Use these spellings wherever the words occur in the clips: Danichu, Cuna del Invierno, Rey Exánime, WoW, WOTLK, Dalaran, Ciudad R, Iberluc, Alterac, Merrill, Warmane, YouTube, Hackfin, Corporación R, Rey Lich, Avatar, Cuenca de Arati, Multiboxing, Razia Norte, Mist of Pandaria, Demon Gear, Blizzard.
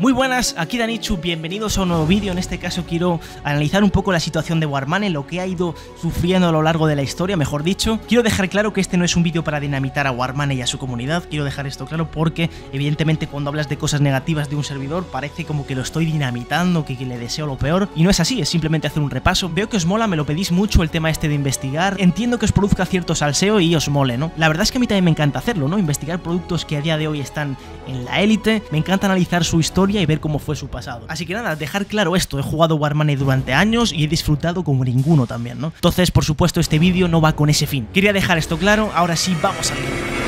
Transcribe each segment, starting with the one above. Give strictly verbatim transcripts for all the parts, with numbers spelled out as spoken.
Muy buenas, aquí Danichu, bienvenidos a un nuevo vídeo. En este caso quiero analizar un poco la situación de Warmane, lo que ha ido sufriendo a lo largo de la historia, mejor dicho. Quiero dejar claro que este no es un vídeo para dinamitar a Warmane y a su comunidad, quiero dejar esto claro porque evidentemente cuando hablas de cosas negativas de un servidor parece como que lo estoy dinamitando, que le deseo lo peor, y no es así, es simplemente hacer un repaso. Veo que os mola, me lo pedís mucho el tema este de investigar, entiendo que os produzca cierto salseo y os mole, ¿no? La verdad es que a mí también me encanta hacerlo, ¿no? Investigar productos que a día de hoy están en la élite, me encanta analizar su historia y ver cómo fue su pasado. Así que nada, dejar claro esto, he jugado Warmane durante años y he disfrutado como ninguno también, ¿no? Entonces, por supuesto, este vídeo no va con ese fin. Quería dejar esto claro, ahora sí, vamos al vídeo.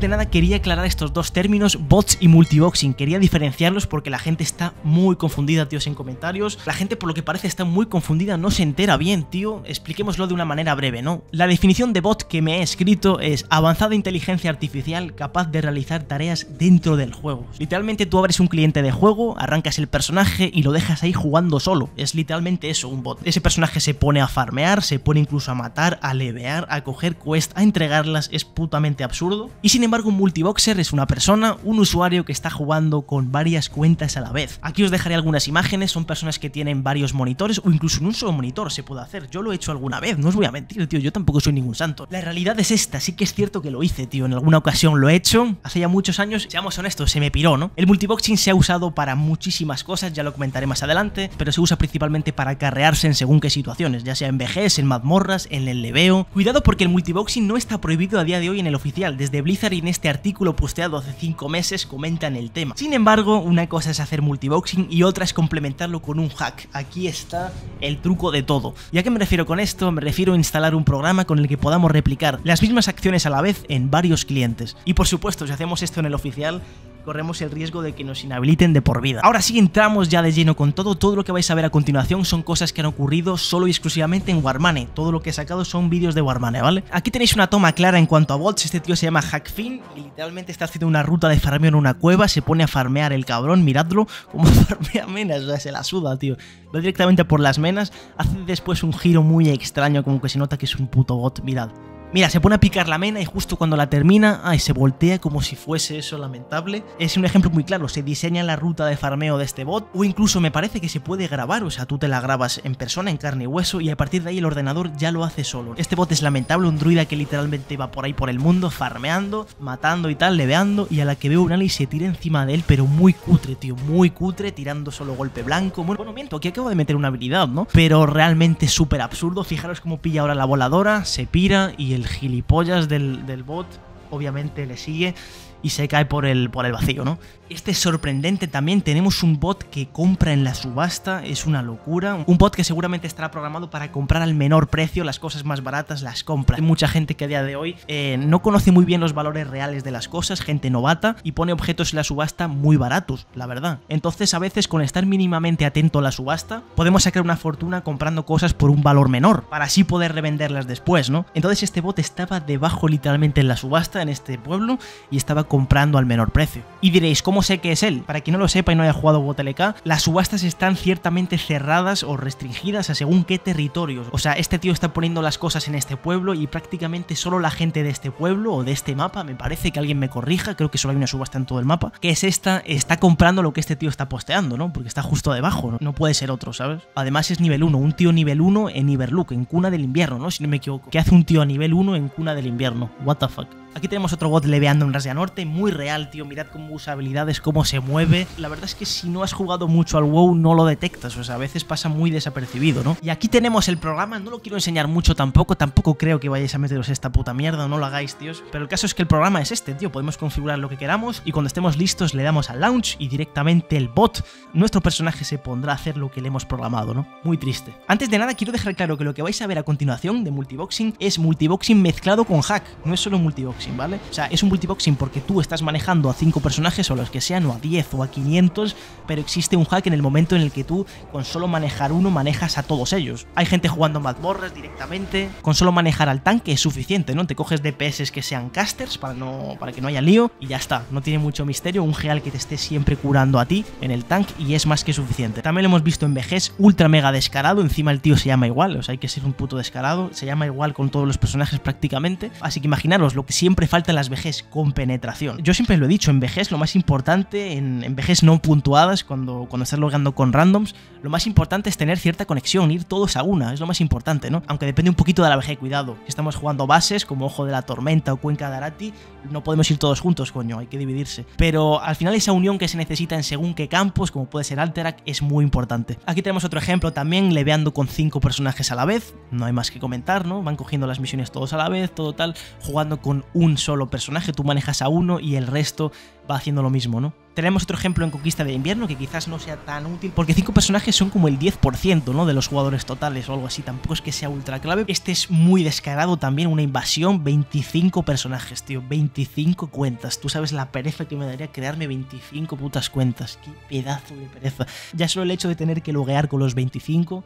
De nada quería aclarar estos dos términos, bots y multiboxing, quería diferenciarlos porque la gente está muy confundida, tíos, en comentarios. La gente por lo que parece está muy confundida, no se entera bien, tío. Expliquémoslo de una manera breve, ¿no? La definición de bot que me he escrito es avanzada inteligencia artificial capaz de realizar tareas dentro del juego. Literalmente tú abres un cliente de juego, arrancas el personaje y lo dejas ahí jugando solo. Es literalmente eso, un bot. Ese personaje se pone a farmear, se pone incluso a matar, a levear, a coger quests, a entregarlas, es putamente absurdo. Y sin embargo Sin embargo, un multiboxer es una persona, un usuario que está jugando con varias cuentas a la vez. Aquí os dejaré algunas imágenes, son personas que tienen varios monitores o incluso en un solo monitor se puede hacer. Yo lo he hecho alguna vez, no os voy a mentir, tío, yo tampoco soy ningún santo. La realidad es esta, sí que es cierto que lo hice, tío, en alguna ocasión lo he hecho, hace ya muchos años, seamos honestos, se me piró, ¿no? El multiboxing se ha usado para muchísimas cosas, ya lo comentaré más adelante, pero se usa principalmente para carrearse en según qué situaciones, ya sea en vejez, en mazmorras, en el leveo. Cuidado porque el multiboxing no está prohibido a día de hoy en el oficial, desde Blizzard. En este artículo posteado hace cinco meses comentan el tema. Sin embargo, una cosa es hacer multiboxing y otra es complementarlo con un hack. Aquí está el truco de todo. ¿Y a qué me refiero con esto? Me refiero a instalar un programa con el que podamos replicar las mismas acciones a la vez en varios clientes. Y por supuesto, si hacemos esto en el oficial, corremos el riesgo de que nos inhabiliten de por vida. Ahora sí, entramos ya de lleno con todo. Todo lo que vais a ver a continuación son cosas que han ocurrido solo y exclusivamente en Warmane. Todo lo que he sacado son vídeos de Warmane, ¿vale? Aquí tenéis una toma clara en cuanto a bots. Este tío se llama Hackfin y literalmente está haciendo una ruta de farmeo en una cueva. Se pone a farmear el cabrón, miradlo como farmea menas, o sea, se la suda, tío. Va directamente por las menas, hace después un giro muy extraño, como que se nota que es un puto bot, mirad. Mira, se pone a picar la mena y justo cuando la termina, ay, se voltea como si fuese eso lamentable. Es un ejemplo muy claro, se diseña la ruta de farmeo de este bot o incluso me parece que se puede grabar, o sea, tú te la grabas en persona, en carne y hueso y a partir de ahí el ordenador ya lo hace solo. Este bot es lamentable, un druida que literalmente va por ahí por el mundo farmeando, matando y tal, leveando y a la que veo un ali se tira encima de él, pero muy cutre, tío, muy cutre, tirando solo golpe blanco. Bueno, bueno, miento, aquí acabo de meter una habilidad, ¿no? Pero realmente súper absurdo, fijaros cómo pilla ahora la voladora, se pira y el... el gilipollas del, del bot obviamente le sigue y se cae por el, por el vacío, ¿no? Este es sorprendente también, tenemos un bot que compra en la subasta, es una locura. Un bot que seguramente estará programado para comprar al menor precio, las cosas más baratas las compra. Hay mucha gente que a día de hoy eh, no conoce muy bien los valores reales de las cosas, gente novata, y pone objetos en la subasta muy baratos, la verdad. Entonces a veces con estar mínimamente atento a la subasta, podemos sacar una fortuna comprando cosas por un valor menor, para así poder revenderlas después, ¿no? Entonces este bot estaba debajo literalmente en la subasta, en este pueblo, y estaba comprando al menor precio. Y diréis, ¿cómo sé que es él? Para quien no lo sepa y no haya jugado W O T L K, las subastas están ciertamente cerradas o restringidas a según qué territorios. O sea, este tío está poniendo las cosas en este pueblo y prácticamente solo la gente de este pueblo o de este mapa, me parece que alguien me corrija, creo que solo hay una subasta en todo el mapa, que es esta, está comprando lo que este tío está posteando, ¿no? Porque está justo debajo, ¿no? No puede ser otro, ¿sabes? Además es nivel uno, un tío nivel uno en Iberluc, en Cuna del Invierno, ¿no? Si no me equivoco. ¿Qué hace un tío a nivel uno en Cuna del Invierno? What the fuck. Aquí tenemos otro bot leveando en Razia Norte, muy real, tío, mirad cómo usa habilidades, cómo se mueve. La verdad es que si no has jugado mucho al WoW no lo detectas, o sea, a veces pasa muy desapercibido, ¿no? Y aquí tenemos el programa, no lo quiero enseñar mucho tampoco, tampoco creo que vayáis a meteros esta puta mierda, no lo hagáis, tíos. Pero el caso es que el programa es este, tío, podemos configurar lo que queramos y cuando estemos listos le damos al launch y directamente el bot, nuestro personaje se pondrá a hacer lo que le hemos programado, ¿no? Muy triste. Antes de nada quiero dejar claro que lo que vais a ver a continuación de multiboxing es multiboxing mezclado con hack, no es solo multiboxing, ¿vale? O sea, es un multiboxing porque tú estás manejando a cinco personajes o los que sean, o a diez o a quinientos, pero existe un hack en el momento en el que tú con solo manejar uno manejas a todos ellos. Hay gente jugando mazmorras directamente, con solo manejar al tanque es suficiente, ¿no? Te coges D P S que sean casters para, no, para que no haya lío y ya está, no tiene mucho misterio, un heal que te esté siempre curando a ti en el tanque y es más que suficiente. También lo hemos visto en vejez, ultra mega descarado, encima el tío se llama igual, o sea, hay que ser un puto descarado, se llama igual con todos los personajes prácticamente, así que imaginaros lo que siempre siempre faltan las V Gs con penetración. Yo siempre lo he dicho, en V Gs lo más importante, en, en V Gs no puntuadas, cuando, cuando estás logrando con randoms, lo más importante es tener cierta conexión, ir todos a una, es lo más importante, ¿no? Aunque depende un poquito de la V G, cuidado. Si estamos jugando bases como Ojo de la Tormenta o Cuenca de Arati, no podemos ir todos juntos, coño, hay que dividirse. Pero al final esa unión que se necesita en según qué campos, como puede ser Alterac, es muy importante. Aquí tenemos otro ejemplo también, leveando con cinco personajes a la vez, no hay más que comentar, ¿no? Van cogiendo las misiones todos a la vez, todo tal, jugando con un solo personaje, tú manejas a uno y el resto va haciendo lo mismo, ¿no? Tenemos otro ejemplo en Conquista de Invierno, que quizás no sea tan útil, porque cinco personajes son como el diez por ciento, ¿no?, de los jugadores totales o algo así, tampoco es que sea ultra clave. Este es muy descarado también, una invasión, veinticinco personajes, tío, veinticinco cuentas. Tú sabes la pereza que me daría crearme veinticinco putas cuentas, qué pedazo de pereza. Ya solo el hecho de tener que loguear con los veinticinco...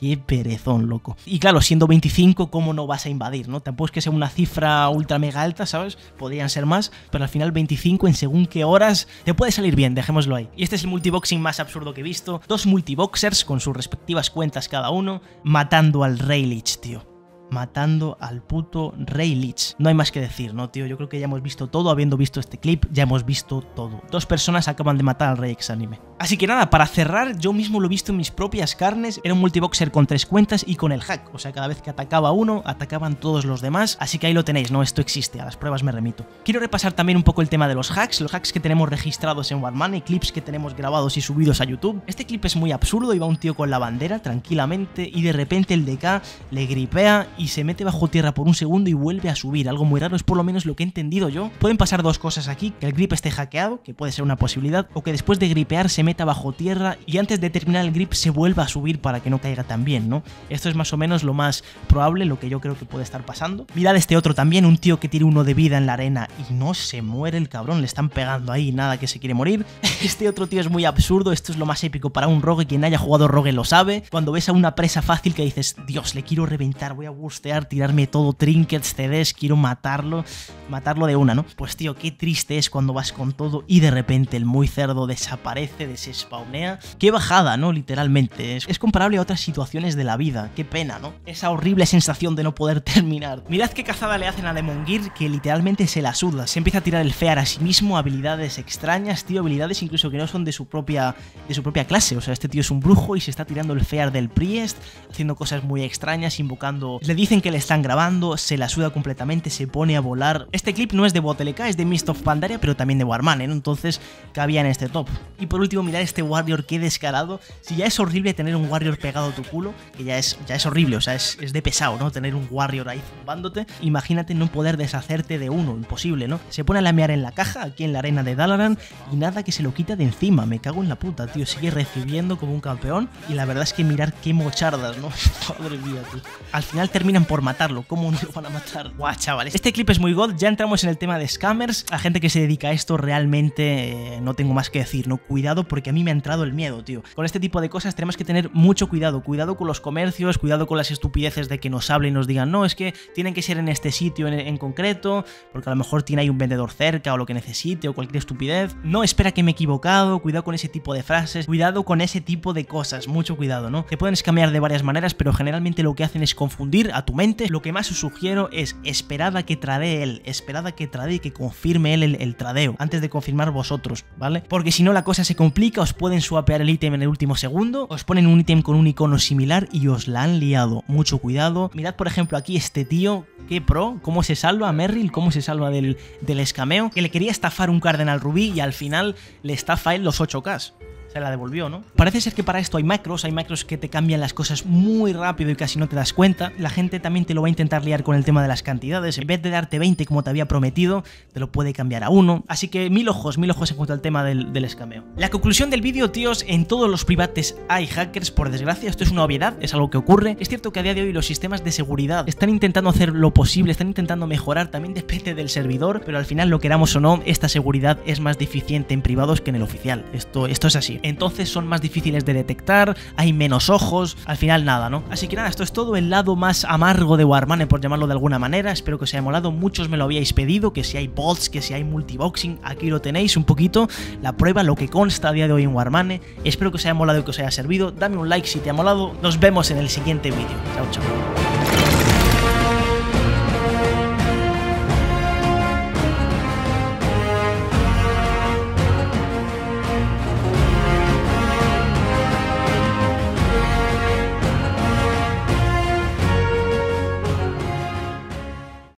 Qué perezón, loco. Y claro, siendo veinticinco, ¿cómo no vas a invadir, no? Tampoco es que sea una cifra ultra mega alta, ¿sabes? Podrían ser más, pero al final veinticinco en según qué horas te puede salir bien, dejémoslo ahí. Y este es el multiboxing más absurdo que he visto. Dos multiboxers con sus respectivas cuentas cada uno, matando al Rey Lich, tío. Matando al puto Rey Lich. No hay más que decir, ¿no, tío? Yo creo que ya hemos visto todo. Habiendo visto este clip, ya hemos visto todo. Dos personas acaban de matar al Rey Exánime. Así que nada, para cerrar, yo mismo lo he visto en mis propias carnes. Era un multiboxer con tres cuentas y con el hack. O sea, cada vez que atacaba uno, atacaban todos los demás. Así que ahí lo tenéis, ¿no? Esto existe, a las pruebas me remito. Quiero repasar también un poco el tema de los hacks. Los hacks que tenemos registrados en Warmane, clips que tenemos grabados y subidos a YouTube. Este clip es muy absurdo. Iba un tío con la bandera, tranquilamente, y de repente el D K le gripea y se mete bajo tierra por un segundo y vuelve a subir. Algo muy raro, es por lo menos lo que he entendido yo. Pueden pasar dos cosas aquí: que el grip esté hackeado, que puede ser una posibilidad, o que después de gripear se meta bajo tierra y antes de terminar el grip se vuelva a subir para que no caiga tan bien, ¿no? Esto es más o menos lo más probable, lo que yo creo que puede estar pasando. Mirad este otro también, un tío que tiene uno de vida en la arena y no se muere el cabrón, le están pegando ahí, nada que se quiere morir. Este otro tío es muy absurdo, esto es lo más épico para un rogue, quien haya jugado rogue lo sabe. Cuando ves a una presa fácil que dices, Dios, le quiero reventar, voy a bustear, tirarme todo, trinkets, C Ds, quiero matarlo, matarlo de una, ¿no? Pues tío, qué triste es cuando vas con todo y de repente el muy cerdo desaparece, desespawnea. Qué bajada, ¿no? Literalmente. Es, es comparable a otras situaciones de la vida. Qué pena, ¿no? Esa horrible sensación de no poder terminar. Mirad qué cazada le hacen a Demon Gear, que literalmente se la suda. Se empieza a tirar el fear a sí mismo, habilidades extrañas, tío, habilidades incluso que no son de su propia, de su propia clase. O sea, este tío es un brujo y se está tirando el fear del priest, haciendo cosas muy extrañas, invocando... Le dicen que le están grabando, se la suda completamente, se pone a volar. Este clip no es de W O T L K, es de Mist of Pandaria, pero también de Warmane, ¿no? Entonces cabía en este top. Y por último, mirad este warrior, qué descarado. Si ya es horrible tener un warrior pegado a tu culo, que ya es, ya es horrible, o sea, es, es de pesado, ¿no? Tener un warrior ahí zumbándote. Imagínate no poder deshacerte de uno, imposible, ¿no? Se pone a lamear en la caja, aquí en la arena de Dalaran, y nada que se lo quita de encima. Me cago en la puta, tío. Sigue recibiendo como un campeón. Y la verdad es que mirar qué mochardas, ¿no? Madre mía, tío. Al final terminan por matarlo. ¿Cómo no lo van a matar? Guau, chavales. Este clip es muy god. Ya entramos en el tema de scammers. La gente que se dedica a esto realmente eh, no tengo más que decir, ¿no? Cuidado, porque a mí me ha entrado el miedo, tío. Con este tipo de cosas tenemos que tener mucho cuidado. Cuidado con los comercios, cuidado con las estupideces de que nos hablen y nos digan, no, es que tienen que ser en este sitio en, en concreto, porque a lo mejor tiene ahí un vendedor cerca o lo que necesite o cualquier estupidez. No, espera que me he equivocado. Cuidado con ese tipo de frases. Cuidado con ese tipo de cosas. Mucho cuidado, ¿no? Te pueden escamear de varias maneras, pero generalmente lo que hacen es confundir a tu mente. Lo que más os sugiero es esperad a que tradee él, esperad a que tradee, que confirme él el, el tradeo antes de confirmar vosotros, ¿vale? Porque si no, la cosa se complica. Os pueden swapear el ítem en el último segundo, os ponen un ítem con un icono similar y os la han liado. Mucho cuidado. Mirad por ejemplo aquí este tío, qué pro, cómo se salva a Merrill, cómo se salva del, del escameo, que le quería estafar un cardenal rubí y al final le estafa él los ocho K. Se la devolvió, ¿no? Parece ser que para esto hay macros, hay macros que te cambian las cosas muy rápido y casi no te das cuenta. La gente también te lo va a intentar liar con el tema de las cantidades. En vez de darte veinte como te había prometido, te lo puede cambiar a uno. Así que mil ojos, mil ojos en cuanto al tema del, del escameo. La conclusión del vídeo, tíos, en todos los privates hay hackers, por desgracia. Esto es una obviedad, es algo que ocurre. Es cierto que a día de hoy los sistemas de seguridad están intentando hacer lo posible, están intentando mejorar, también depende del servidor, pero al final, lo queramos o no, esta seguridad es más deficiente en privados que en el oficial. Esto, esto es así. Entonces son más difíciles de detectar, hay menos ojos, al final nada, ¿no? Así que nada, esto es todo el lado más amargo de Warmane, por llamarlo de alguna manera. Espero que os haya molado, muchos me lo habíais pedido, que si hay bots, que si hay multiboxing, aquí lo tenéis un poquito, la prueba, lo que consta a día de hoy en Warmane. Espero que os haya molado y que os haya servido, dame un like si te ha molado, nos vemos en el siguiente vídeo, chao chao.